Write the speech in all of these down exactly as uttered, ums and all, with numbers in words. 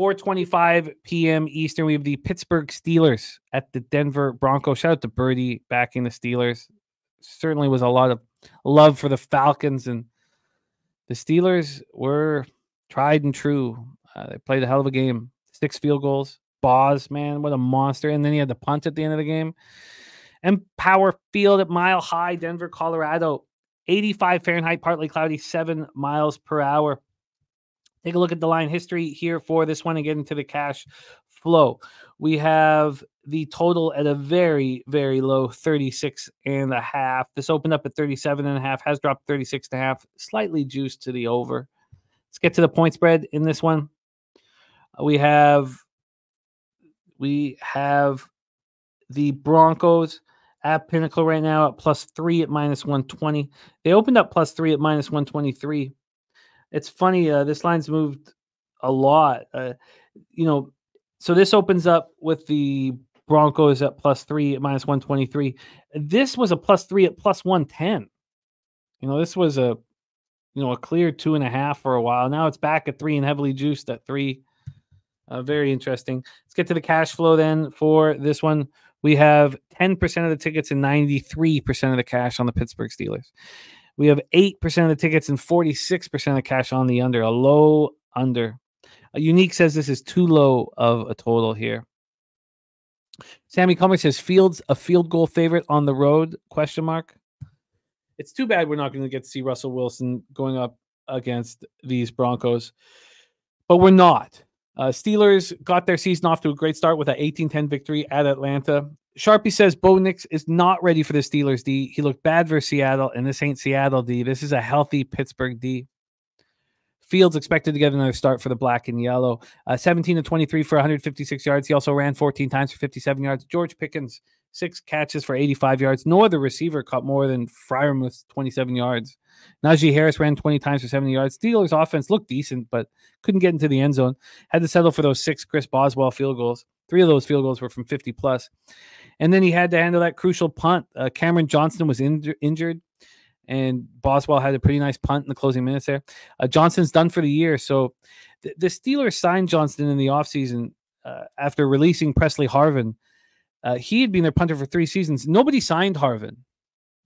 four twenty-five p m Eastern, we have the Pittsburgh Steelers at the Denver Broncos. Shout out to Birdie backing the Steelers. Certainly was a lot of love for the Falcons, and the Steelers were tried and true. Uh, they played a hell of a game. Six field goals. Boz, man, what a monster. And then he had the punt at the end of the game. Empower Field at Mile High, Denver, Colorado. eighty-five Fahrenheit, partly cloudy, seven miles per hour. Take a look at the line history here for this one and get into the cash flow. We have the total at a very, very low thirty-six and a half. This opened up at thirty-seven and a half, has dropped thirty-six and a half, slightly juiced to the over. Let's get to the point spread in this one. We have we have the Broncos at Pinnacle right now at plus three at minus one twenty. They opened up plus three at minus one twenty-three. It's funny. Uh, this line's moved a lot. Uh, you know, so this opens up with the Broncos at plus three at minus one twenty-three. This was a plus three at plus one ten. You know, this was a, you know, a clear two and a half for a while. Now it's back at three and heavily juiced at three. Uh, very interesting. Let's get to the cash flow then for this one. We have ten percent of the tickets and ninety-three percent of the cash on the Pittsburgh Steelers. We have eight percent of the tickets and forty-six percent of the cash on the under, a low under. A Unique says this is too low of a total here. Sammy Cummings says Fields a field goal favorite on the road, question mark. It's too bad we're not going to get to see Russell Wilson going up against these Broncos, but we're not. Uh, Steelers got their season off to a great start with an eighteen ten victory at Atlanta. Sharpie says Bo Nix is not ready for the Steelers D. He looked bad versus Seattle, and this ain't Seattle D. This is a healthy Pittsburgh D. Fields expected to get another start for the black and yellow. Uh, seventeen to twenty-three for one hundred fifty-six yards. He also ran fourteen times for fifty-seven yards. George Pickens, six catches for eighty-five yards. No other receiver caught more than Fryermuth, twenty-seven yards. Najee Harris ran twenty times for seventy yards. Steelers offense looked decent, but couldn't get into the end zone. Had to settle for those six Chris Boswell field goals. Three of those field goals were from fifty plus. And then he had to handle that crucial punt. Uh, Cameron Johnston was inj injured, and Boswell had a pretty nice punt in the closing minutes there. Uh, Johnston's done for the year. So th the Steelers signed Johnston in the offseason uh, after releasing Presley Harvin. Uh, he had been their punter for three seasons. Nobody signed Harvin.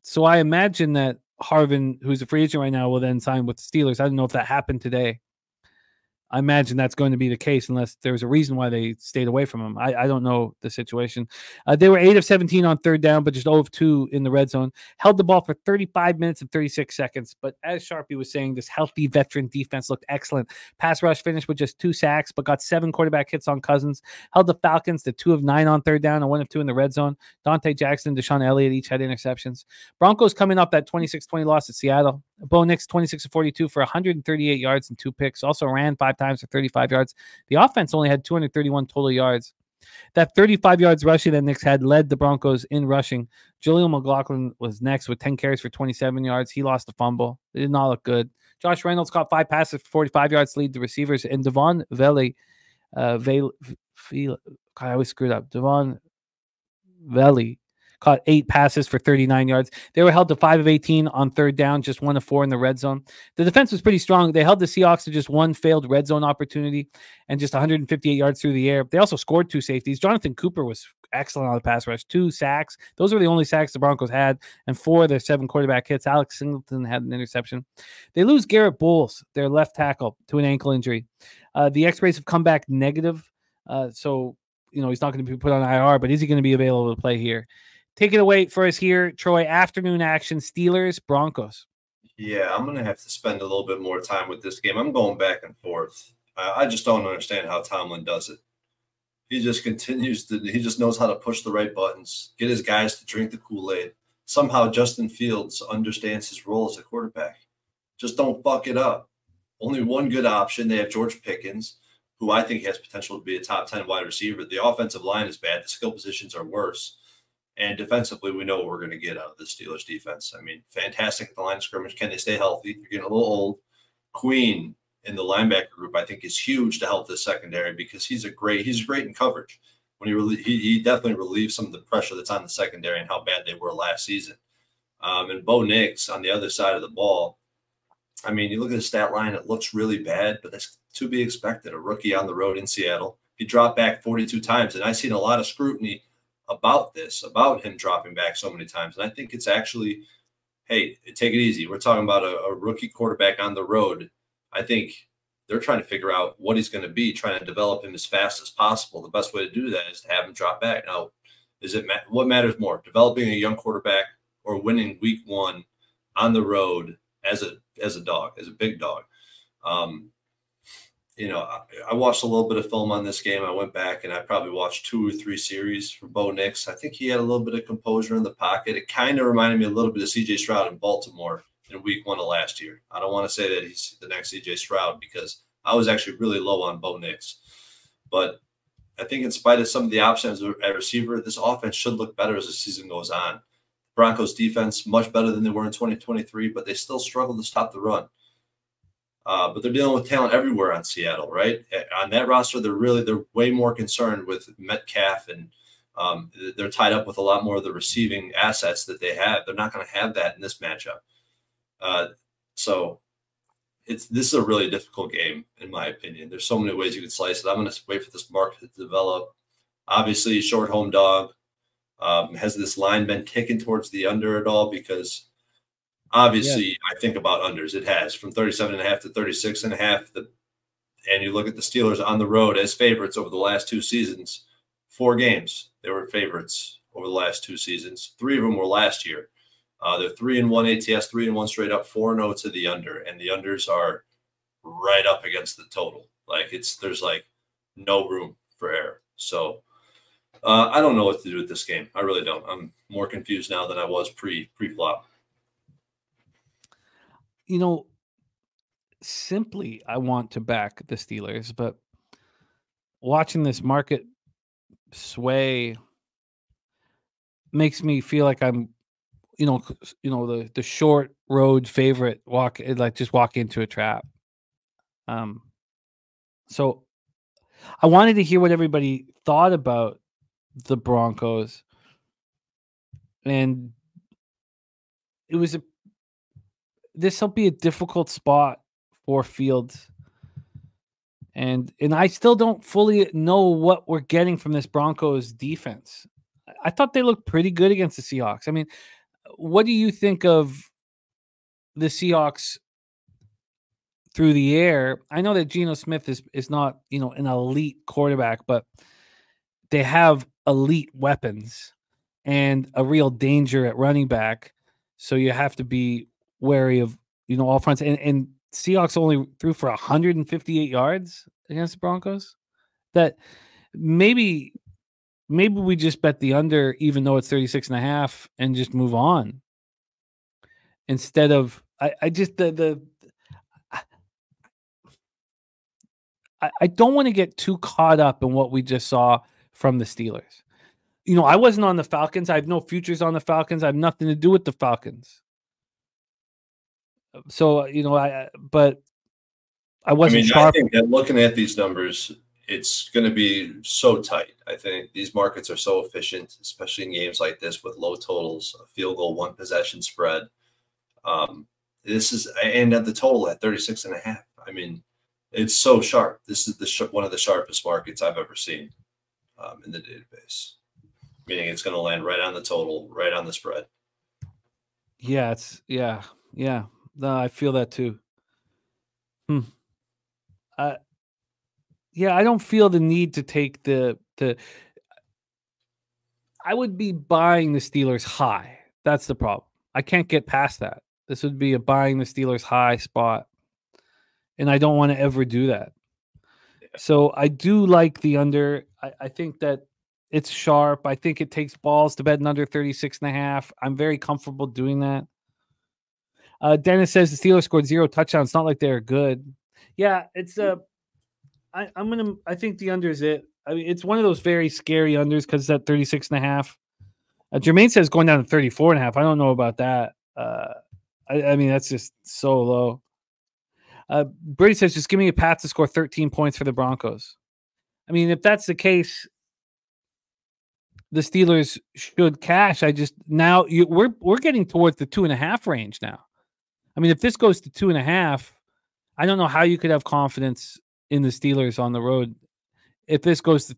So I imagine that Harvin, who's a free agent right now, will then sign with the Steelers. I don't know if that happened today. I imagine that's going to be the case unless there was a reason why they stayed away from him. I, I don't know the situation. Uh, they were eight of seventeen on third down, but just zero of two in the red zone. Held the ball for thirty-five minutes and thirty-six seconds. But as Sharpie was saying, this healthy veteran defense looked excellent. Pass rush finished with just two sacks, but got seven quarterback hits on Cousins. Held the Falcons to two of nine on third down and one of two in the red zone. Dante Jackson, Deshaun Elliott each had interceptions. Broncos coming off that twenty-six twenty loss at Seattle. Bo Nix, twenty-six of forty-two for one hundred thirty-eight yards and two picks. Also ran five times for thirty-five yards. The offense only had two hundred thirty-one total yards. That thirty-five yards rushing that Nix had led the Broncos in rushing. Julio McLaughlin was next with ten carries for twenty-seven yards. He lost the fumble. It did not look good. Josh Reynolds caught five passes for forty-five yards, lead the receivers. And Devaughn Vele, uh, Vele, Vele, God, I always screwed up. Devaughn Vele caught eight passes for thirty-nine yards. They were held to five of eighteen on third down, just one of four in the red zone. The defense was pretty strong. They held the Seahawks to just one failed red zone opportunity and just one hundred fifty-eight yards through the air. They also scored two safeties. Jonathan Cooper was excellent on the pass rush. Two sacks. Those were the only sacks the Broncos had, and four of their seven quarterback hits. Alex Singleton had an interception. They lose Garrett Bowles, their left tackle, to an ankle injury. Uh, the X-rays have come back negative, uh, so you know he's not going to be put on I R, but is he going to be available to play here? Take it away for us here, Troy. Afternoon action, Steelers, Broncos. Yeah, I'm going to have to spend a little bit more time with this game. I'm going back and forth. I, I just don't understand how Tomlin does it. He just continues to – he just knows how to push the right buttons, get his guys to drink the Kool-Aid. Somehow Justin Fields understands his role as a quarterback. Just don't fuck it up. Only one good option. They have George Pickens, who I think has potential to be a top ten wide receiver. The offensive line is bad. The skill positions are worse. And defensively, we know what we're going to get out of the Steelers defense. I mean, fantastic at the line of scrimmage. Can they stay healthy? They're getting a little old. Queen in the linebacker group, I think, is huge to help this secondary because he's a great he's great in coverage. When he, he he definitely relieves some of the pressure that's on the secondary and how bad they were last season. Um, and Bo Nix on the other side of the ball, I mean, you look at the stat line, it looks really bad, but that's to be expected. A rookie on the road in Seattle. He dropped back forty-two times, and I've seen a lot of scrutiny about this, about him dropping back so many times. And I think it's actually, hey, take it easy. We're talking about a, a rookie quarterback on the road. I think they're trying to figure out what he's going to be, trying to develop him as fast as possible. The best way to do that is to have him drop back. Now, is it ma what matters more, developing a young quarterback or winning week one on the road as a as a dog, as a big dog? Um, you know, I, I watched a little bit of film on this game. I went back and I probably watched two or three series for Bo Nix. I think he had a little bit of composure in the pocket. It kind of reminded me a little bit of C J. Stroud in Baltimore in week one of last year. I don't want to say that he's the next C J. Stroud because I was actually really low on Bo Nix. But I think in spite of some of the options at receiver, this offense should look better as the season goes on. Broncos defense, much better than they were in twenty twenty-three, but they still struggle to stop the run. Uh, but they're dealing with talent everywhere on Seattle, right? On that roster, they're really they're way more concerned with Metcalf, and um, they're tied up with a lot more of the receiving assets that they have. They're not going to have that in this matchup. Uh, so it's this is a really difficult game, in my opinion. There's so many ways you can slice it. I'm going to wait for this market to develop. Obviously, short home dog. Um, has this line been ticking towards the under at all? Because obviously, yeah. I think about unders. It has from thirty-seven and a half to thirty-six and a half. The, and you look at the Steelers on the road as favorites over the last two seasons. Four games they were favorites over the last two seasons. Three of them were last year. Uh, they're three and one A T S, three and one straight up, four and zero to the under, and the unders are right up against the total. Like it's there's like no room for error. So. Uh, I don't know what to do with this game. I really don't. I'm more confused now than I was pre pre-flop. You know, simply I want to back the Steelers, but watching this market sway makes me feel like I'm, you know, you know the the short road favorite walk like just walk into a trap. Um, so I wanted to hear what everybody thought about the Broncos, and it was a this will be a difficult spot for Fields, and and I still don't fully know what we're getting from this Broncos defense. I thought they looked pretty good against the Seahawks. I mean, what do you think of the Seahawks through the air? I know that Geno Smith is is not, you know, an elite quarterback, but they have elite weapons and a real danger at running back. So you have to be wary of, you know, all fronts. And, and Seahawks only threw for one hundred fifty-eight yards against the Broncos. That maybe, maybe we just bet the under, even though it's thirty-six and a half, and just move on. Instead of, I, I just, the, the, I, I don't want to get too caught up in what we just saw from the Steelers. You know, I wasn't on the Falcons. I have no futures on the Falcons. I have nothing to do with the Falcons. So, you know, I, but I wasn't I mean, sharp. I think that looking at these numbers, it's going to be so tight. I think these markets are so efficient, especially in games like this with low totals, a field goal, one possession spread. Um, this is, and at the total at thirty-six and a half. I mean, it's so sharp. This is the sh one of the sharpest markets I've ever seen. Um, in the database, meaning it's going to land right on the total, right on the spread. Yeah, it's yeah, yeah. No, I feel that too. Hmm. Uh, yeah, I don't feel the need to take the the. I would be buying the Steelers high. That's the problem. I can't get past that. This would be a buying the Steelers high spot, and I don't want to ever do that. So I do like the under. I, I think that it's sharp. I think it takes balls to bet an under thirty-six and a half. I'm very comfortable doing that. Uh, Dennis says the Steelers scored zero touchdowns. It's not like they're good. Yeah, it's uh, I, I'm gonna. I think the under is it. I mean, it's one of those very scary unders because it's at thirty-six and a half. Uh, Jermaine says going down to thirty-four and a half. I don't know about that. Uh, I, I mean, that's just so low. Uh, Brady says, just give me a path to score thirteen points for the Broncos. I mean, if that's the case, the Steelers should cash. I just now you, we're we're getting towards the two and a half range now. I mean, if this goes to two and a half, I don't know how you could have confidence in the Steelers on the road. If this goes to,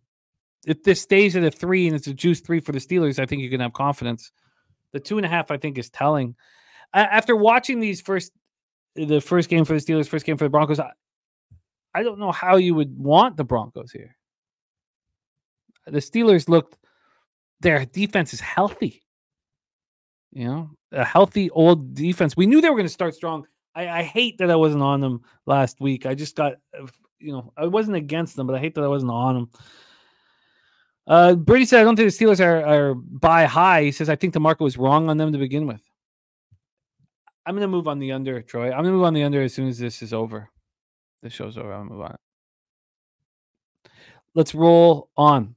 if this stays at a three and it's a juice three for the Steelers, I think you can have confidence. The two and a half, I think, is telling. I, after watching these first, the first game for the Steelers, first game for the Broncos, I, I don't know how you would want the Broncos here. The Steelers looked, their defense is healthy. You know, a healthy old defense. We knew they were going to start strong. I, I hate that I wasn't on them last week. I just got, you know, I wasn't against them, but I hate that I wasn't on them. Uh, Brady said, I don't think the Steelers are, are buy high. He says, I think the market was wrong on them to begin with. I'm going to move on the under, Troy. I'm going to move on the under as soon as this is over. This show's over. I'm going to move on. Let's roll on.